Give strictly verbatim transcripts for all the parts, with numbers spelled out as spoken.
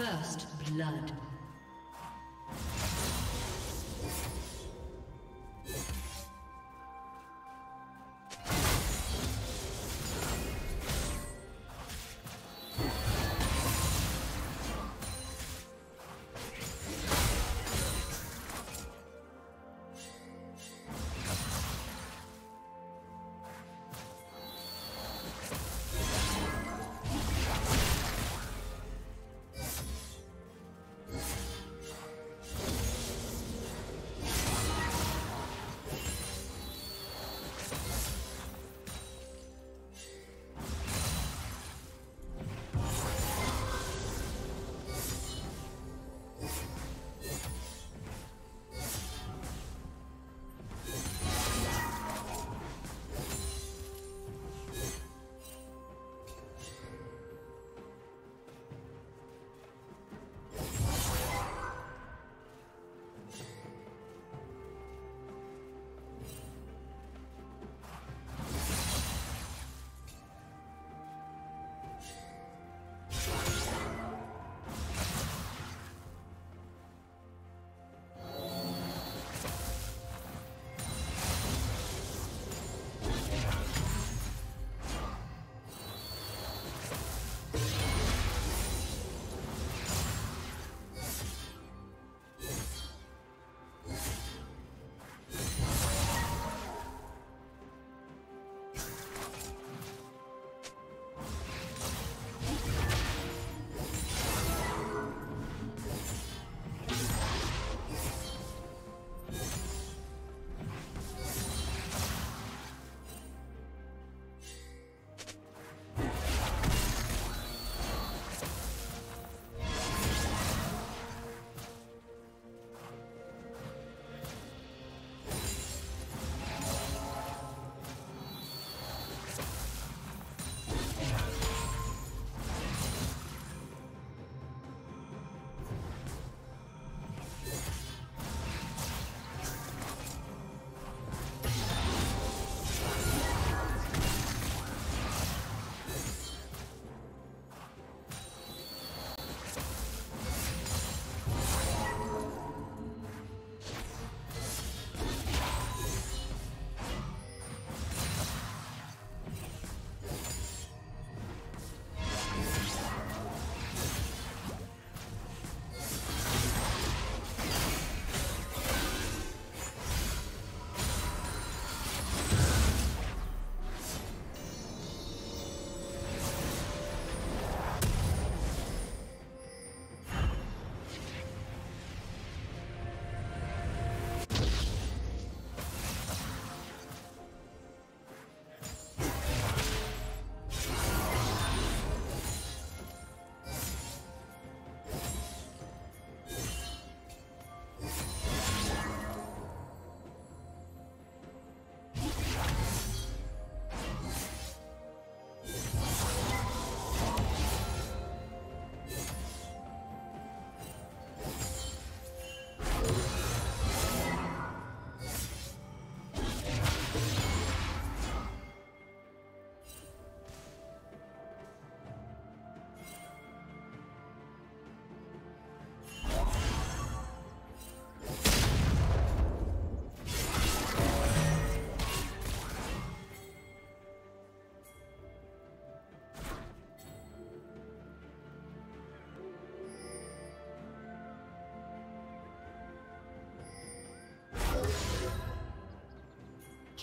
First blood.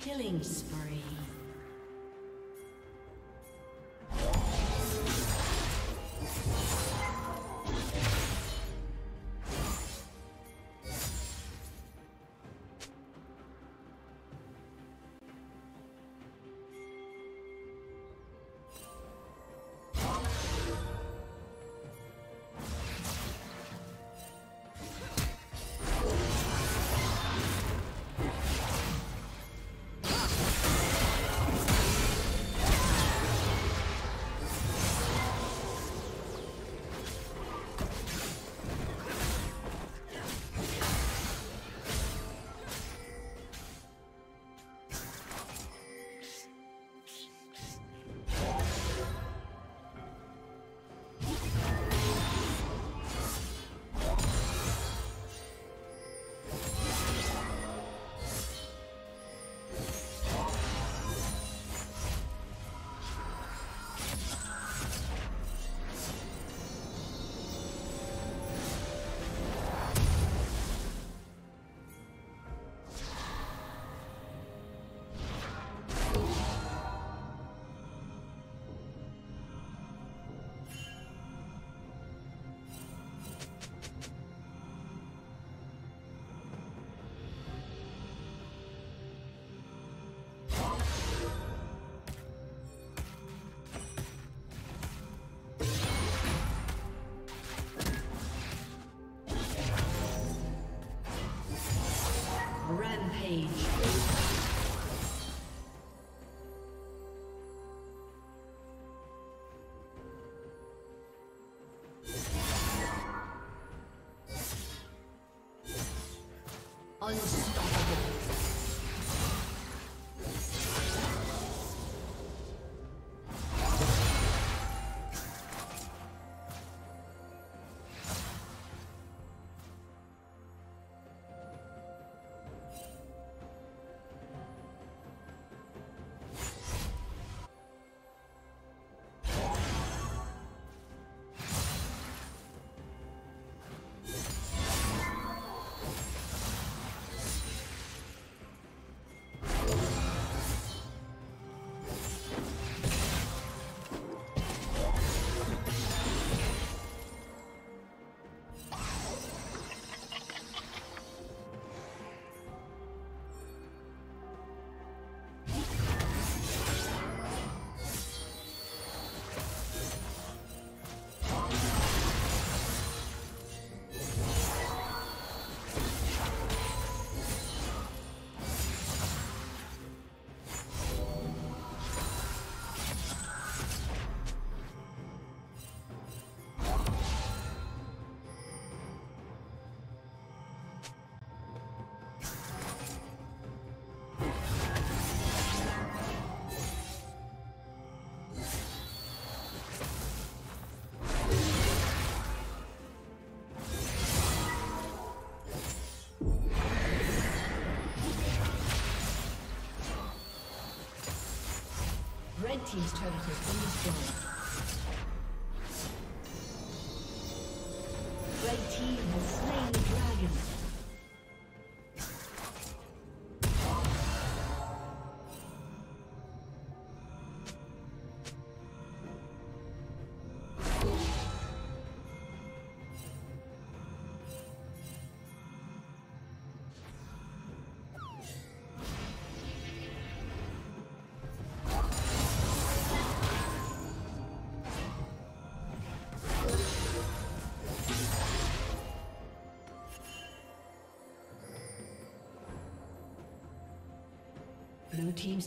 Killing spree. Unstoppable. Red team's turret has been destroyed. Red team has slain the dragon. Blue team's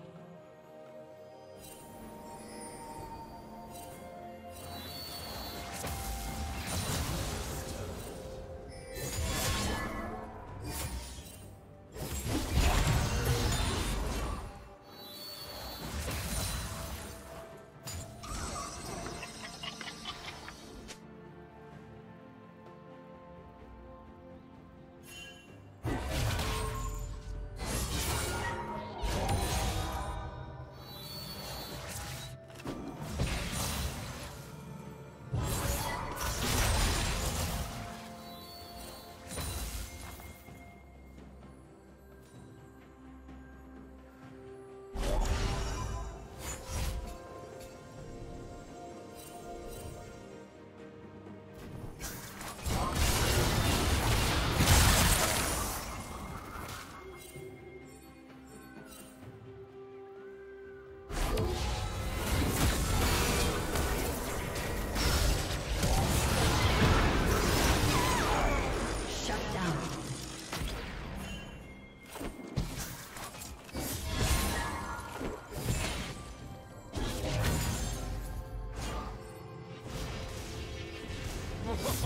Shut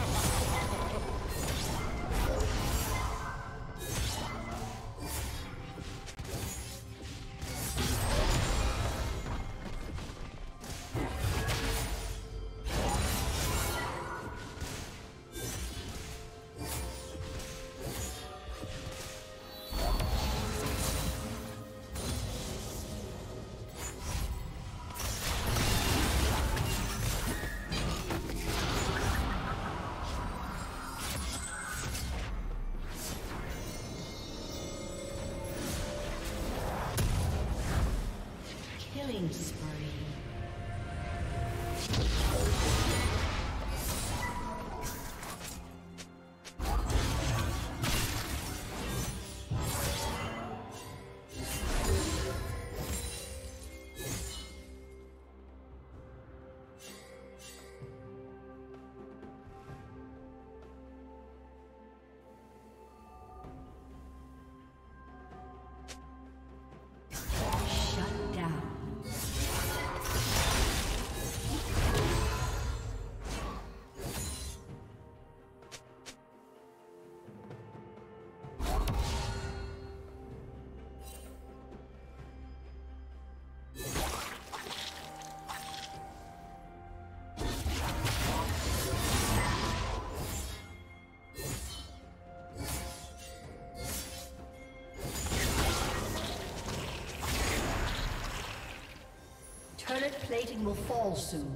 down. plating will fall soon.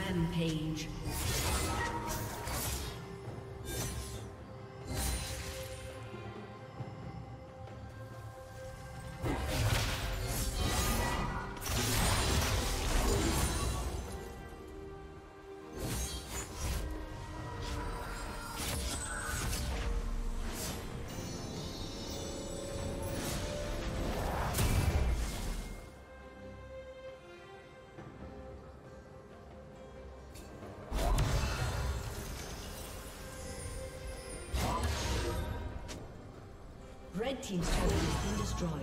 Rampage. Red team's turret has been destroyed.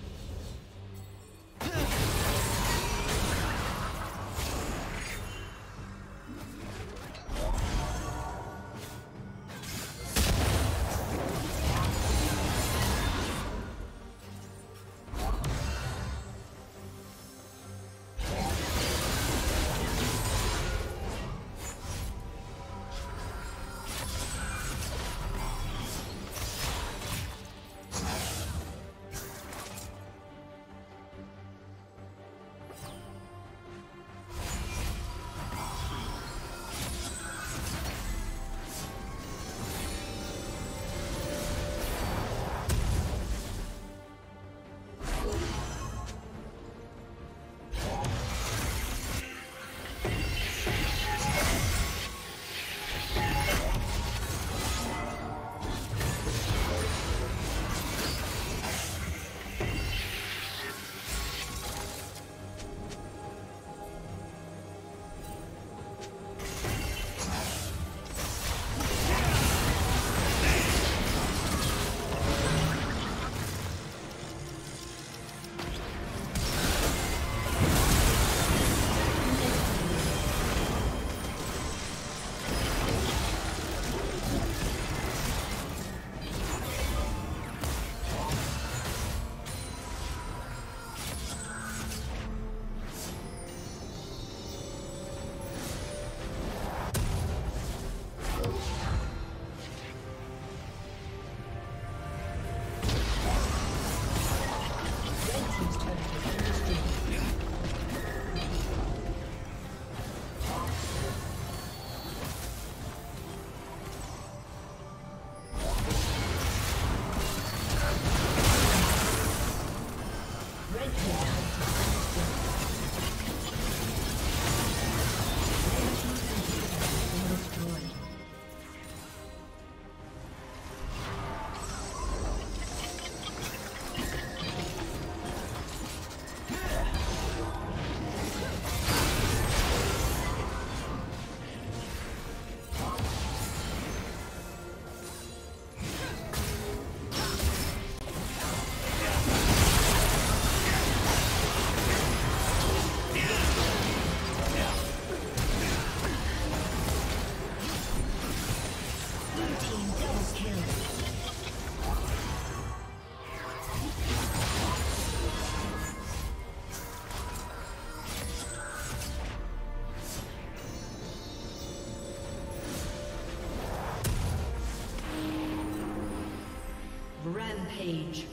Rampage.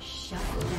Shut down.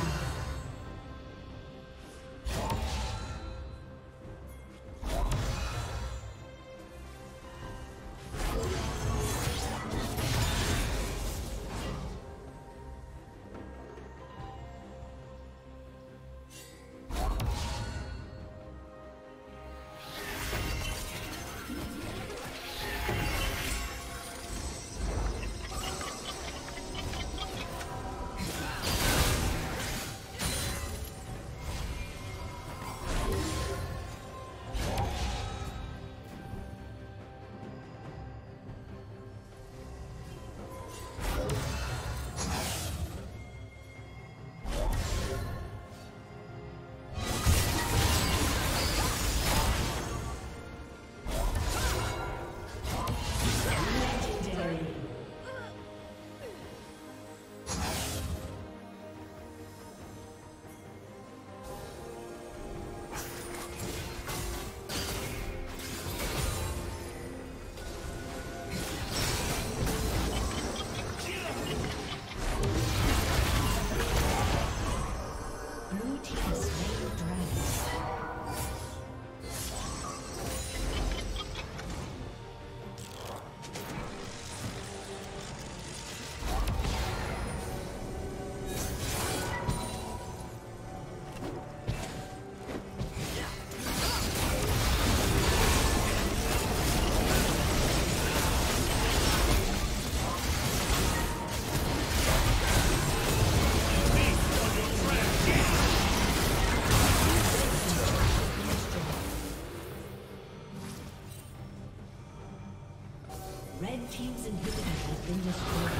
Red team's inhibitor has been destroyed.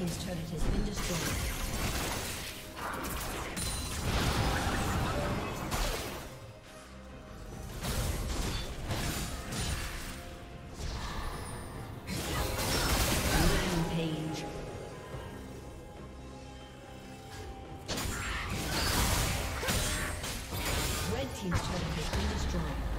His turret has been destroyed. Rampage. Red team's turret has been destroyed.